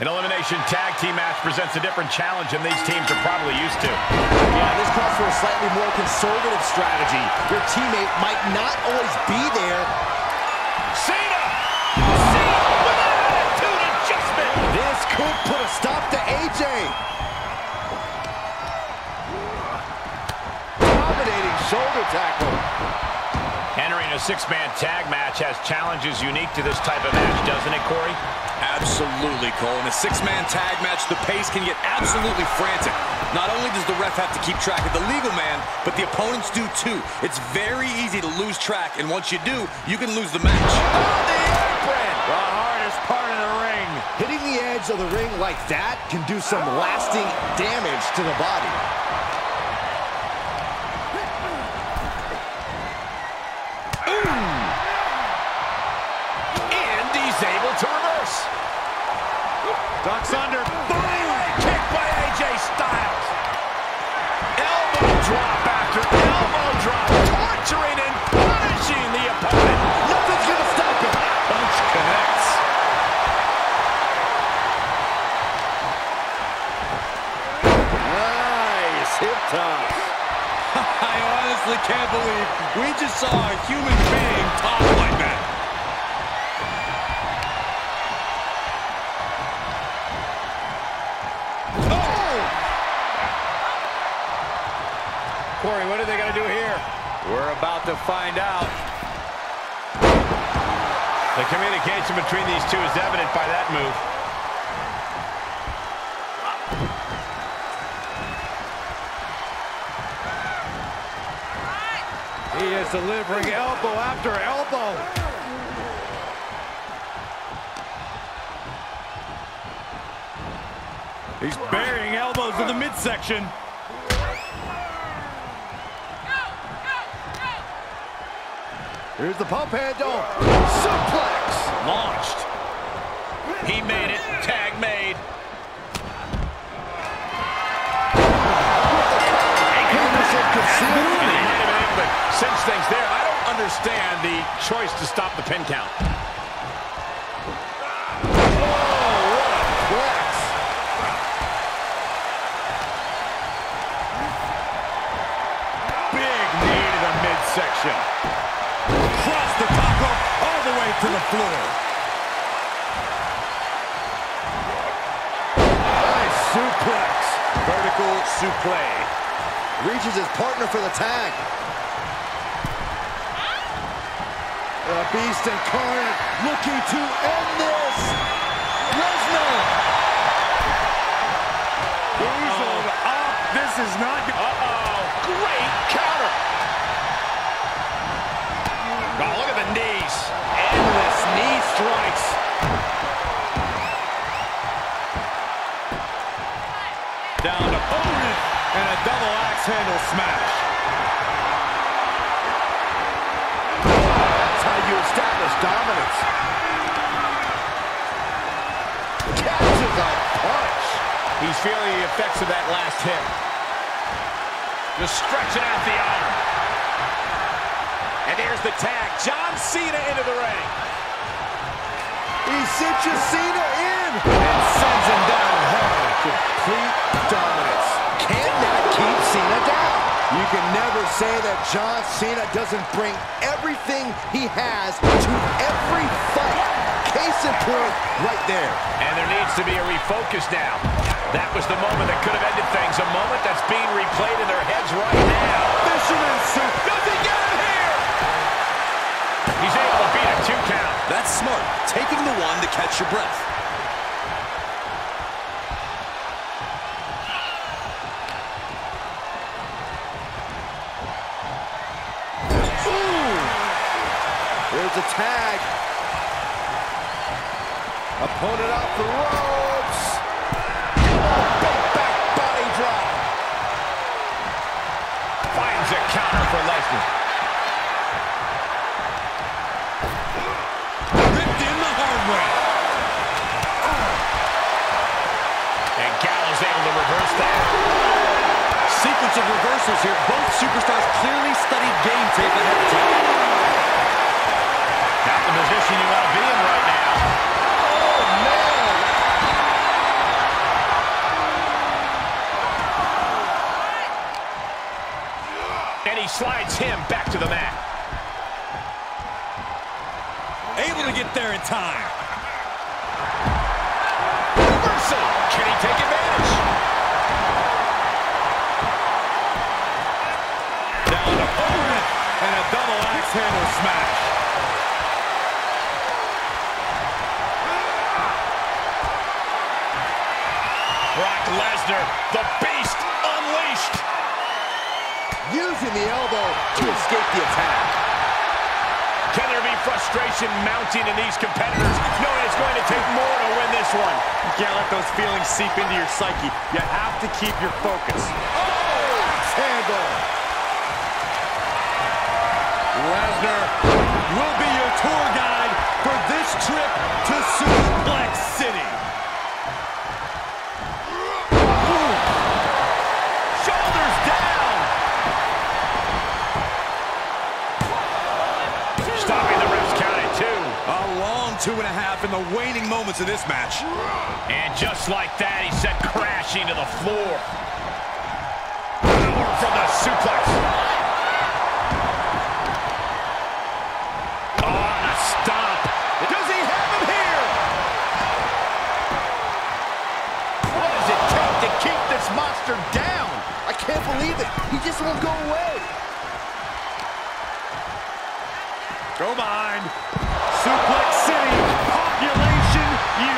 An elimination tag team match presents a different challenge than these teams are probably used to. Yeah, this calls for a slightly more conservative strategy. Your teammate might not always be there. Cena! Cena with an attitude adjustment! This could put a stop to AJ. Dominating shoulder tackle. Entering a six-man tag match has challenges unique to this type of match, doesn't it, Corey? Absolutely, Cole. In a six-man tag match, the pace can get absolutely frantic. Not only does the ref have to keep track of the legal man, but the opponents do too. It's very easy to lose track, and once you do, you can lose the match. Oh, the apron! The hardest part of the ring. Hitting the edge of the ring like that can do some lasting damage to the body. Ducks under. Body kick by AJ Styles. Elbow drop after elbow drop. Torturing and punishing the opponent. Nothing's going to stop him. Punch connects. Nice hip toss. I honestly can't believe we just saw a human being top like that. Corey, what are they going to do here? We're about to find out. The communication between these two is evident by that move. He is delivering elbow after elbow. He's burying elbows in the midsection. Here's the pump handle. Suplex. Launched. He made it. Tag made. But since things there, I don't understand the choice to stop the pin count. Oh, what a flex. Big knee to the midsection. Across the top rope, all the way to the floor. Nice suplex. Vertical suplex. Reaches his partner for the tag. The Beast incarnate looking to end this. Lesnar. Weaseled up. This is not good. Uh-oh. Great counter. Oh, look at the knees. Endless knee strikes. Down to opponent and a double axe handle smash. That's how you establish dominance. Catches a punch. He's feeling the effects of that last hit. Just stretching out the arm. And there's the tag. John Cena into the ring. He cinches Cena in. And sends him down hard. Complete dominance. Cannot keep Cena down. You can never say that John Cena doesn't bring everything he has to every fight. Case in point right there. And there needs to be a refocus now. That was the moment that could have ended things. A moment that's being replayed in their heads right now. Fisherman suit. Does he get it here? He's able to beat a two count. That's smart. Taking the one to catch your breath. Ooh! There's a tag. Opponent off the ropes. Back body drop. Finds a counter for Lesnar. And Gallows able to reverse that. Sequence of reversals here. Both superstars clearly studied game tape ahead of time. Not the position you want to be in right now. Oh, man. And he slides him back to the mat. Able to get there in time. Reversal. Can he take advantage? Down to Bowman. And a double axe handle smash. Brock Lesnar, the beast unleashed. Using the elbow to escape the attack. Can there be frustration mounting in these competitors? No, it's going to take more to win this one. You can't let those feelings seep into your psyche. You have to keep your focus. Oh, handle. Lesnar will be your tour guide for this trip to Suplex City. Two and a half in the waning moments of this match. And just like that, he sent crashing to the floor. Power from the suplex. Oh, and a stomp. Does he have him here? What does it take to keep this monster down? I can't believe it. He just won't go away. Go behind. Suplex City, population U.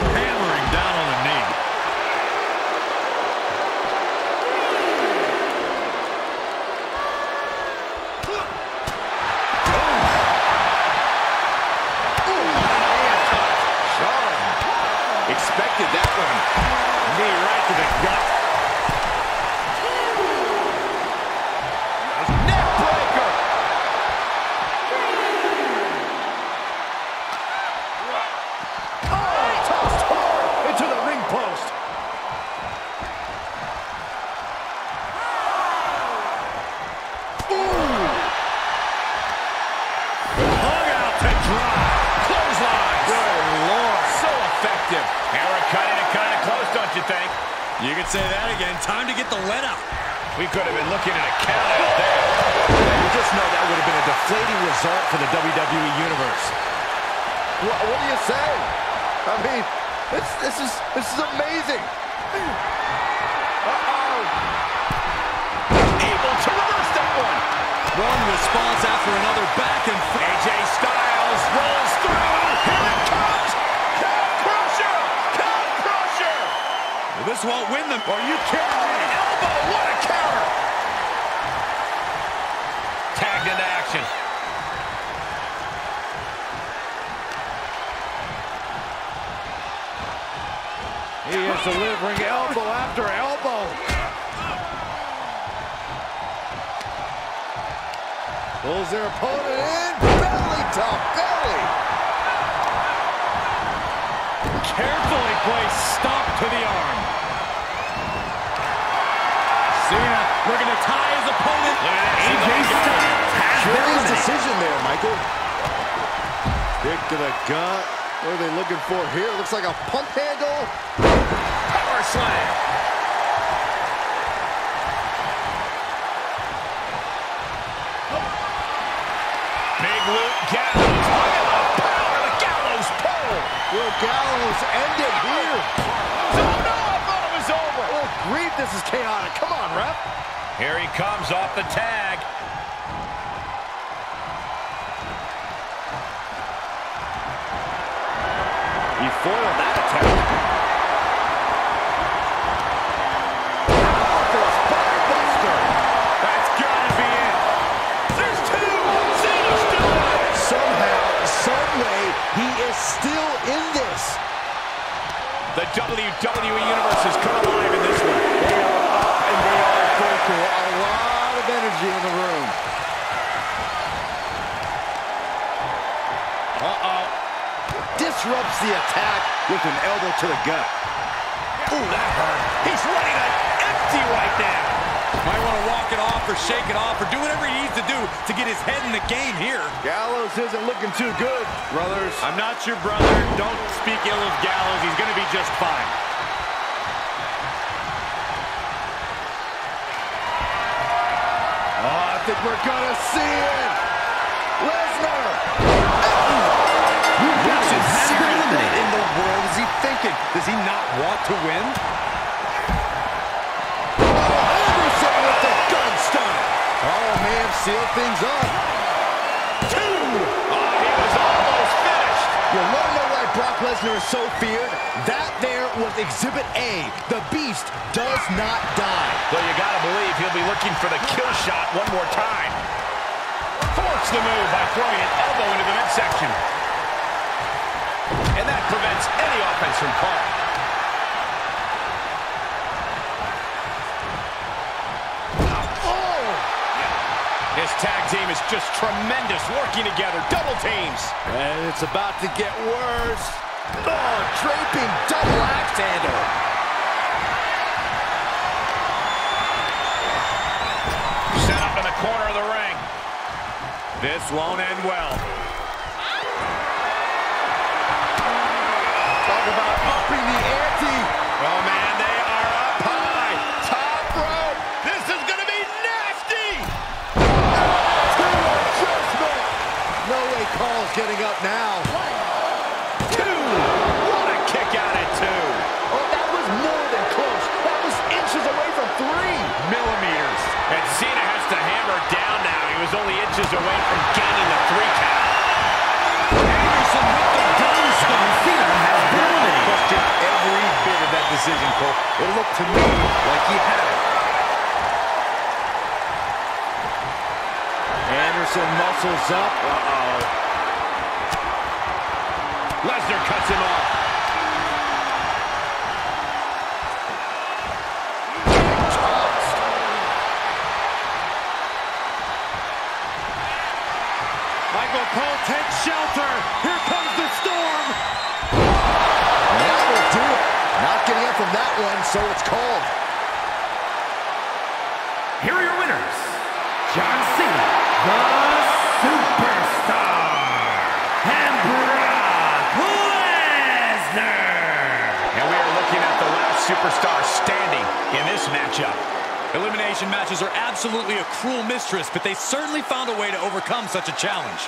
Hammering down on the knee. Ooh. Expected that one. Knee right to the gut. You could say that again. Time to get the let out. We could have been looking at a count out there. You just know that would have been a deflating result for the WWE Universe. What do you say? I mean, this is amazing. Uh-oh. Able to reverse that one. One response after another, back and forth. AJ Styles rolls through. Here it comes. This won't win them. Are you kidding me? An elbow, what a counter! Tagged into action. He is delivering elbow after elbow. Pulls their opponent in. Belly to belly. Carefully placed stomp to the arm. Cena looking to tie his opponent. AJ Styles. Curious decision there, Michael. Kick to the gut. What are they looking for here? Looks like a pump handle. Power slam. Big Luke Gallows. Look at the power of the Gallows pole. Luke Gallows ended here. Oh, no. Over. Oh, grief, this is chaotic. Come on, ref. Here he comes off the tag. He foiled that attack. Powerful spinebuster. That's gotta be it. There's two. Cena's still in it. Somehow, someway, he is still in this. The WWE Universe has come alive in this one. They are up and they are vocal. A lot of energy in the room. Uh-oh. Disrupts the attack with an elbow to the gut. Ooh, that hurt. He's running on empty right now. Might want to walk it off or shake it off or do whatever he needs to do to get his head in the game here. Gallows isn't looking too good, brothers. I'm not your brother. Don't speak ill of Gallows. He's going to be just fine. think we're gonna see it. Lesnar! Luke Gallows has been eliminated. What in the world is he thinking? Does he not want to win? Anderson with the gun stun. Oh, may have sealed things up. Two! Oh, he was almost finished. You wanna know why Brock Lesnar is so feared? That there was Exhibit A. The Beast does not die. Though you gotta believe he'll be looking for the kill shot one more time. Force the move by throwing an elbow into the midsection. And that prevents any offense from Karl. Oh! This tag team is just tremendous working together. Double teams. And it's about to get worse. Oh, draping double axe handle. Set up in the corner of the ring. This won't end well. Talk about upping the ante. Oh, man, they are up high. Top rope. This is going to be nasty. Adjustment. No way Karl's getting up now. Two. What a kick out at two. Oh, that was more than close. That was inches away from 3 millimeters. And Cena has to hammer down now. He was only inches away from gaining the 3 count. Anderson with the gun stone. Cena has been questioned every bit of that decision, Cole. It looked to me like he had it. Anderson muscles up. Uh-oh. Lesnar cuts him off. Cole takes shelter. Here comes the storm. That will do it. Not getting up from that one, so it's called. Here are your winners. John Cena, the Superstar. And Brock Lesnar. And we are looking at the last superstar standing in this matchup. Elimination matches are absolutely a cruel mistress, but they certainly found a way to overcome such a challenge.